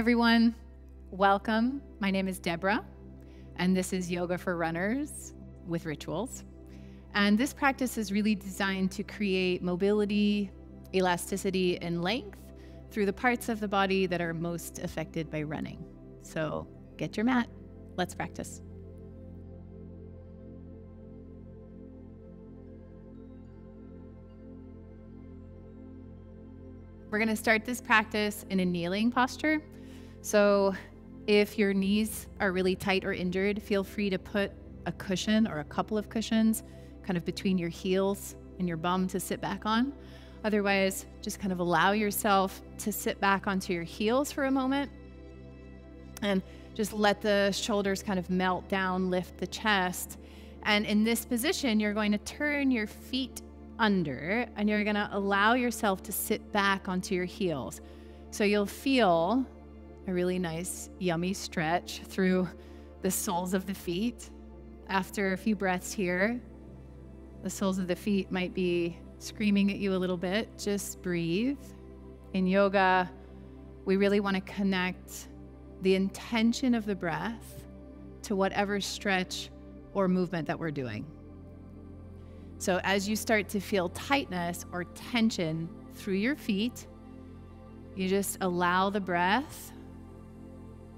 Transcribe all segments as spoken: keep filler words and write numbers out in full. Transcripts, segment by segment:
everyone. Welcome. My name is Deborah, and this is Yoga for Runners with Rituals. And this practice is really designed to create mobility, elasticity, and length through the parts of the body that are most affected by running. So get your mat. Let's practice. We're going to start this practice in a kneeling posture. So if your knees are really tight or injured, feel free to put a cushion or a couple of cushions kind of between your heels and your bum to sit back on. Otherwise, just kind of allow yourself to sit back onto your heels for a moment and just let the shoulders kind of melt down, lift the chest. And in this position, you're going to turn your feet under and you're going to allow yourself to sit back onto your heels. So you'll feel a really nice, yummy stretch through the soles of the feet. After a few breaths here, the soles of the feet might be screaming at you a little bit. Just breathe. In yoga, we really want to connect the intention of the breath to whatever stretch or movement that we're doing. So as you start to feel tightness or tension through your feet, you just allow the breath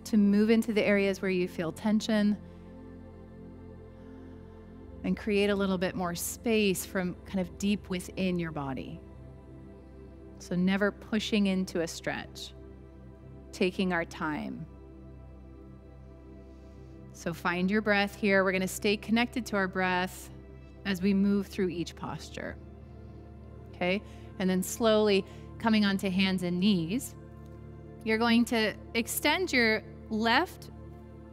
to move into the areas where you feel tension and create a little bit more space from kind of deep within your body. So never pushing into a stretch, taking our time. So find your breath here. We're going to stay connected to our breath as we move through each posture. Okay, and then slowly coming onto hands and knees, you're going to extend your left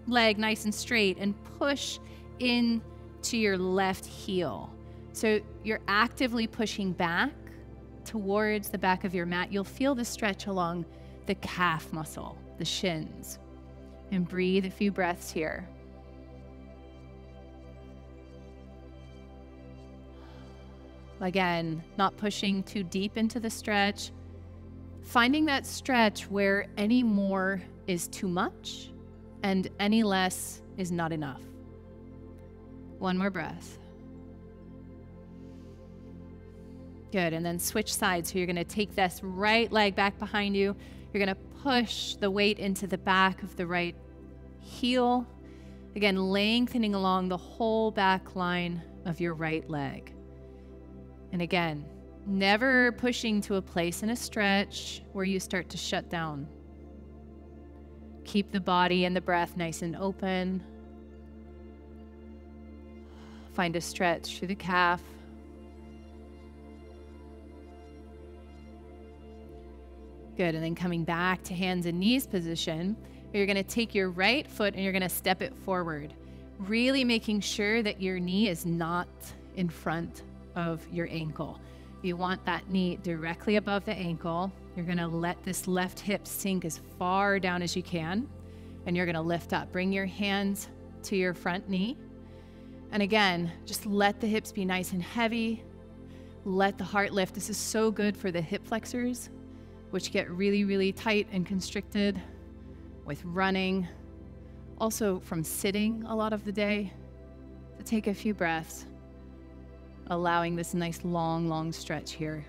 leg nice and straight and push in to your left heel. So you're actively pushing back towards the back of your mat. You'll feel the stretch along the calf muscle, the shins. And breathe a few breaths here. Again, not pushing too deep into the stretch. Finding that stretch where any more is too much and any less is not enough. One more breath. Good, and then switch sides. So you're gonna take this right leg back behind you. You're gonna push the weight into the back of the right heel. Again, lengthening along the whole back line of your right leg. And again, never pushing to a place in a stretch where you start to shut down. Keep the body and the breath nice and open. Find a stretch through the calf. Good, and then coming back to hands and knees position, you're gonna take your right foot and you're gonna step it forward, really making sure that your knee is not in front of your ankle. You want that knee directly above the ankle. You're gonna let this left hip sink as far down as you can, and you're gonna lift up. Bring your hands to your front knee. And again, just let the hips be nice and heavy. Let the heart lift. This is so good for the hip flexors, which get really, really tight and constricted with running. Also from sitting a lot of the day. So take a few breaths, allowing this nice long, long stretch here.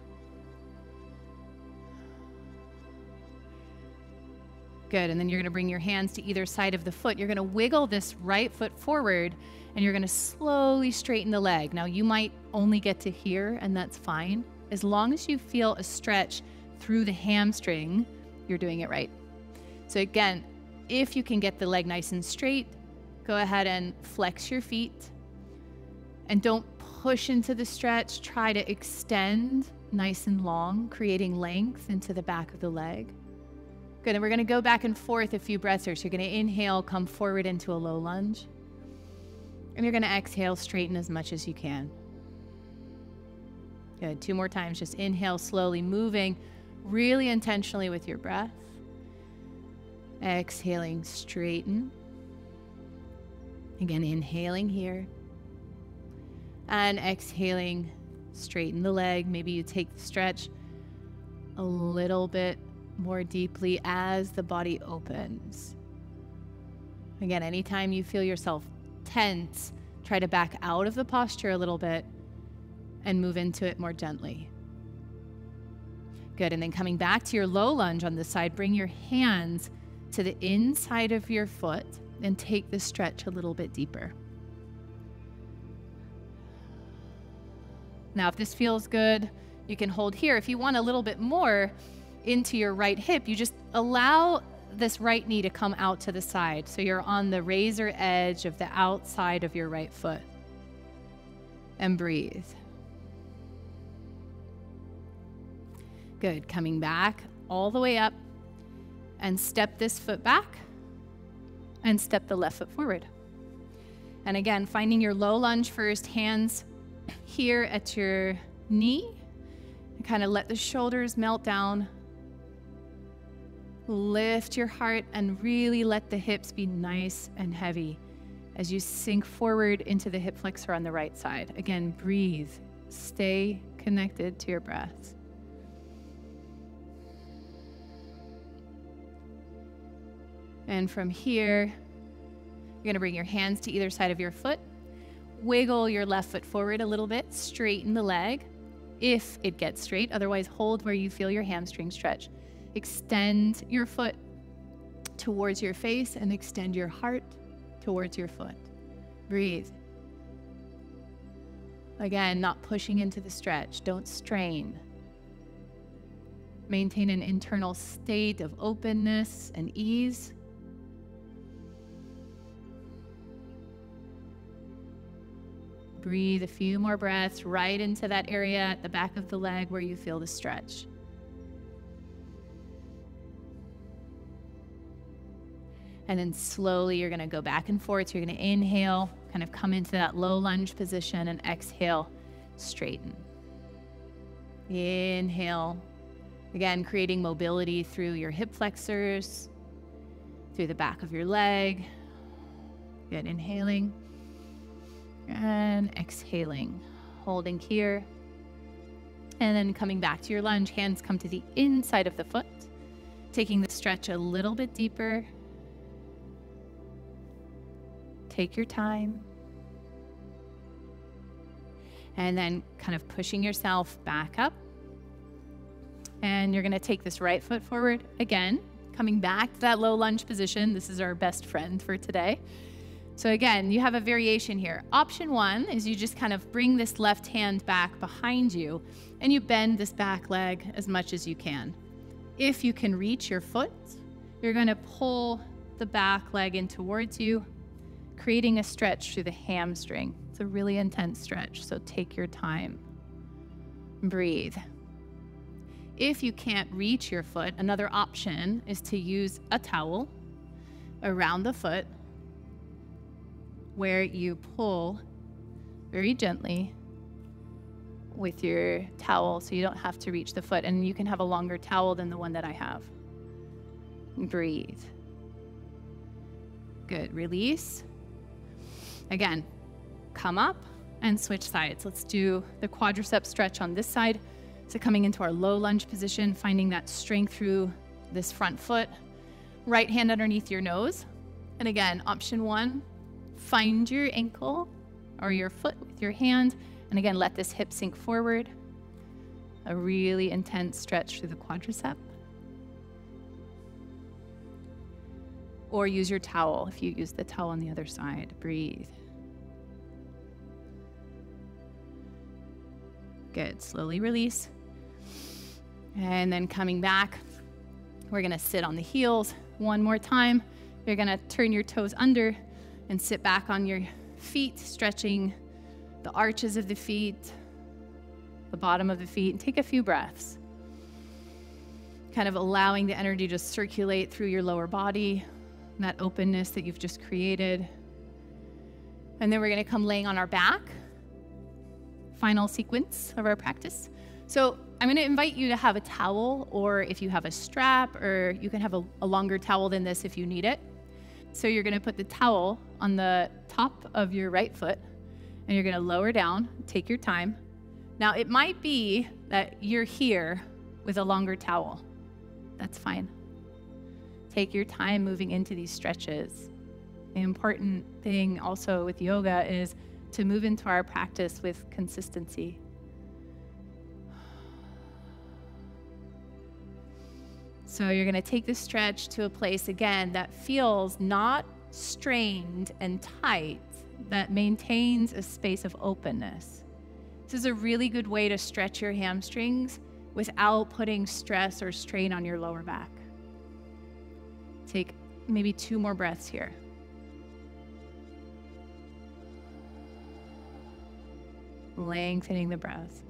Good, and then you're gonna bring your hands to either side of the foot. You're gonna wiggle this right foot forward and you're gonna slowly straighten the leg. Now you might only get to here and that's fine. As long as you feel a stretch through the hamstring, you're doing it right. So again, if you can get the leg nice and straight, go ahead and flex your feet and don't push into the stretch, try to extend nice and long, creating length into the back of the leg. Good, and we're gonna go back and forth a few breaths here. So you're gonna inhale, come forward into a low lunge. And you're gonna exhale, straighten as much as you can. Good, two more times, just inhale, slowly moving, really intentionally with your breath. Exhaling, straighten. Again, inhaling here. And exhaling, straighten the leg. Maybe you take the stretch a little bit more deeply as the body opens. Again, anytime you feel yourself tense, try to back out of the posture a little bit and move into it more gently. Good, and then coming back to your low lunge on this side, bring your hands to the inside of your foot and take the stretch a little bit deeper. Now, if this feels good, you can hold here. If you want a little bit more into your right hip, you just allow this right knee to come out to the side. So you're on the razor edge of the outside of your right foot. And breathe. Good, coming back all the way up and step this foot back and step the left foot forward. And again, finding your low lunge first, hands here at your knee, and kind of let the shoulders melt down. Lift your heart and really let the hips be nice and heavy as you sink forward into the hip flexor on the right side. Again, breathe. Stay connected to your breath. And from here, you're going to bring your hands to either side of your foot. Wiggle your left foot forward a little bit. Straighten the leg if it gets straight. Otherwise, hold where you feel your hamstring stretch. Extend your foot towards your face and extend your heart towards your foot. Breathe. Again, not pushing into the stretch. Don't strain. Maintain an internal state of openness and ease. Breathe a few more breaths right into that area at the back of the leg where you feel the stretch. And then slowly you're going to go back and forth. So you're going to inhale, kind of come into that low lunge position, and exhale, straighten. Inhale. Again, creating mobility through your hip flexors, through the back of your leg. Good, inhaling. And exhaling. Holding here. And then coming back to your lunge, hands come to the inside of the foot, taking the stretch a little bit deeper. Take your time. And then kind of pushing yourself back up. And you're going to take this right foot forward again, coming back to that low lunge position. This is our best friend for today. So again, you have a variation here. Option one is you just kind of bring this left hand back behind you and you bend this back leg as much as you can. If you can reach your foot, you're going to pull the back leg in towards you, creating a stretch through the hamstring. It's a really intense stretch, so take your time. Breathe. If you can't reach your foot, another option is to use a towel around the foot where you pull very gently with your towel so you don't have to reach the foot. And you can have a longer towel than the one that I have. Breathe. Good, release. Again, come up and switch sides. Let's do the quadricep stretch on this side. So coming into our low lunge position, finding that strength through this front foot. Right hand underneath your nose. And again, option one, find your ankle or your foot with your hand. And again, let this hip sink forward. A really intense stretch through the quadricep. Or use your towel if you use the towel on the other side. Breathe. Good, slowly release. And then coming back, we're gonna sit on the heels one more time. You're gonna turn your toes under and sit back on your feet, stretching the arches of the feet, the bottom of the feet, and take a few breaths. Kind of allowing the energy to circulate through your lower body, that openness that you've just created. And then we're gonna come laying on our back. Final sequence of our practice. So I'm going to invite you to have a towel, or if you have a strap, or you can have a, a longer towel than this if you need it. So you're going to put the towel on the top of your right foot, and you're going to lower down, take your time. Now it might be that you're here with a longer towel That's fine. Take your time moving into these stretches. The important thing also with yoga is to move into our practice with consistency. So you're going to take the stretch to a place, again, that feels not strained and tight, that maintains a space of openness. This is a really good way to stretch your hamstrings without putting stress or strain on your lower back. Take maybe two more breaths here. Lengthening the breath.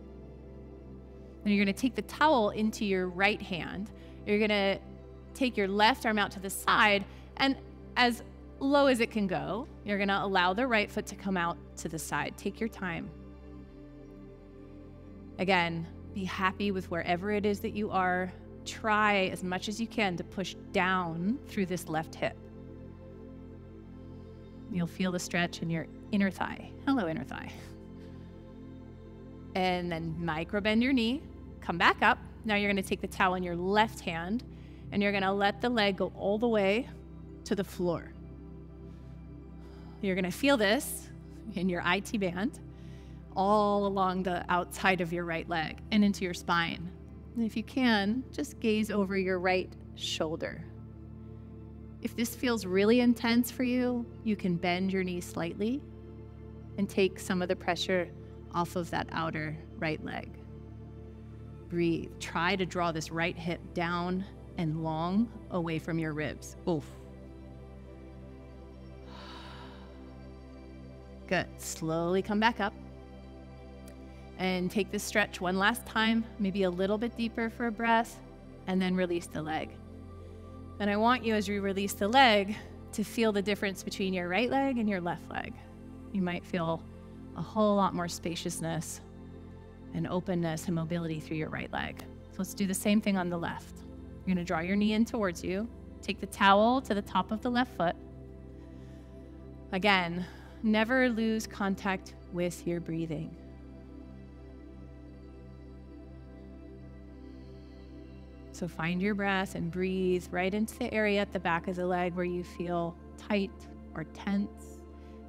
Then you're going to take the towel into your right hand. You're going to take your left arm out to the side, and as low as it can go, you're going to allow the right foot to come out to the side. Take your time. Again, be happy with wherever it is that you are. Try as much as you can to push down through this left hip. You'll feel the stretch in your inner thigh. Hello, inner thigh. And then micro bend your knee, come back up. Now you're going to take the towel in your left hand, and you're going to let the leg go all the way to the floor. You're going to feel this in your I T band all along the outside of your right leg and into your spine. And if you can, just gaze over your right shoulder. If this feels really intense for you, you can bend your knee slightly and take some of the pressure off of that outer right leg. Breathe. Try to draw this right hip down and long away from your ribs. Oof. Good. Slowly come back up and take this stretch one last time, maybe a little bit deeper for a breath, and then release the leg. And I want you, as you release the leg, to feel the difference between your right leg and your left leg. You might feel a whole lot more spaciousness and openness and mobility through your right leg. So let's do the same thing on the left. You're going to draw your knee in towards you. Take the towel to the top of the left foot. Again, never lose contact with your breathing. So find your breath and breathe right into the area at the back of the leg where you feel tight or tense.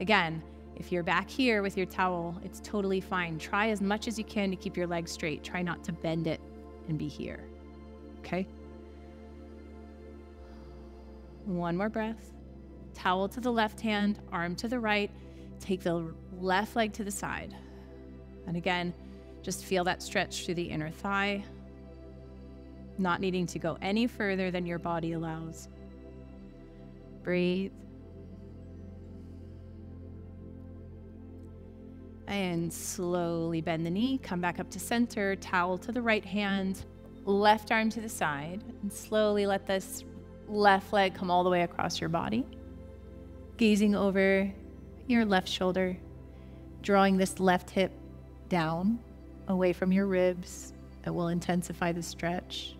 Again, if you're back here with your towel, it's totally fine. Try as much as you can to keep your leg straight. Try not to bend it and be here, okay? One more breath. Towel to the left hand, arm to the right. Take the left leg to the side. And again, just feel that stretch through the inner thigh, not needing to go any further than your body allows. Breathe. And slowly bend the knee, come back up to center, towel to the right hand, left arm to the side, and slowly let this left leg come all the way across your body, gazing over your left shoulder, drawing this left hip down, away from your ribs. It will intensify the stretch.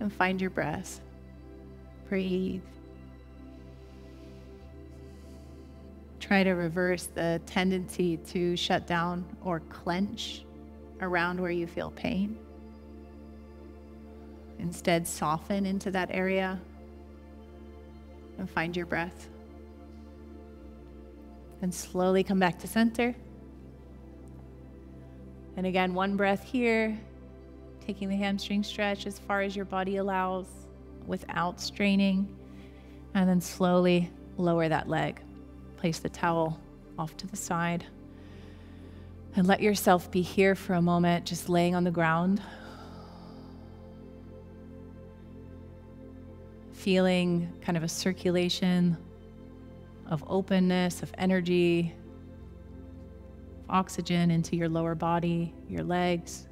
And find your breath. Breathe. Try to reverse the tendency to shut down or clench around where you feel pain. Instead, soften into that area and find your breath. And slowly come back to center. And again, one breath here, taking the hamstring stretch as far as your body allows without straining. And then slowly lower that leg. Place the towel off to the side and let yourself be here for a moment, just laying on the ground, feeling kind of a circulation of openness, of energy, of oxygen into your lower body, your legs.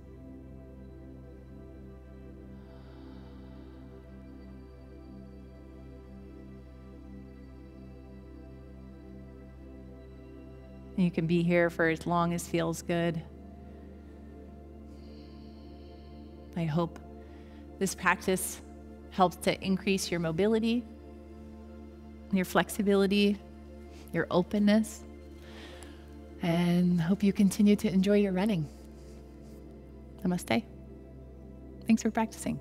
You can be here for as long as feels good. I hope this practice helps to increase your mobility, your flexibility, your openness, and hope you continue to enjoy your running. Namaste. Thanks for practicing.